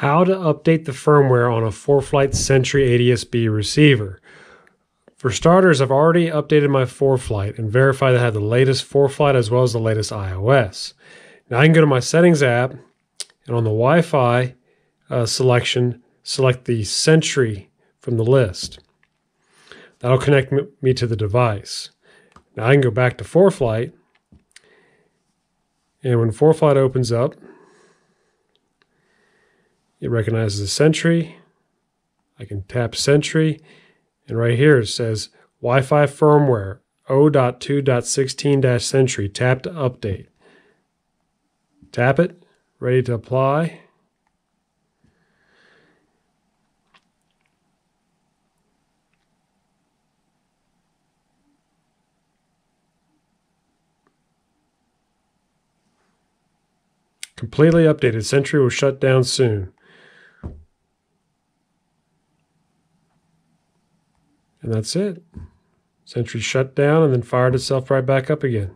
How to update the firmware on a ForeFlight Sentry ADS-B receiver. For starters, I've already updated my ForeFlight and verified that I have the latest ForeFlight as well as the latest iOS. Now I can go to my Settings app and on the Wi-Fi selection, select the Sentry from the list. That'll connect me to the device. Now I can go back to ForeFlight, and when ForeFlight opens up, it recognizes the Sentry. I can tap Sentry, and right here it says Wi-Fi firmware 0.2.16-Sentry. Tap to update. Tap it, ready to apply. Completely updated. Sentry will shut down soon. And that's it. Sentry shut down and then fired itself right back up again.